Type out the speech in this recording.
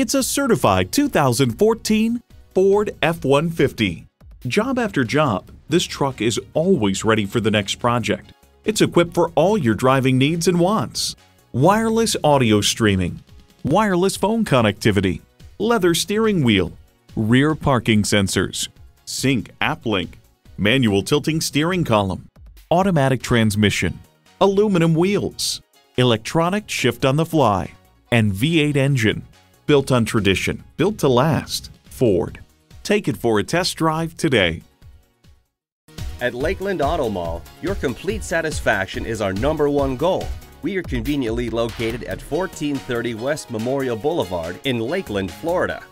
It's a certified 2014 Ford F-150. Job after job, this truck is always ready for the next project. It's equipped for all your driving needs and wants. Wireless audio streaming, wireless phone connectivity, leather steering wheel, rear parking sensors, Sync AppLink, manual tilting steering column, automatic transmission, aluminum wheels, electronic shift on the fly, and V8 engine. Built on tradition, built to last. Ford. Take it for a test drive today. At Lakeland Auto Mall, your complete satisfaction is our #1 goal. We are conveniently located at 1430 West Memorial Boulevard in Lakeland, Florida.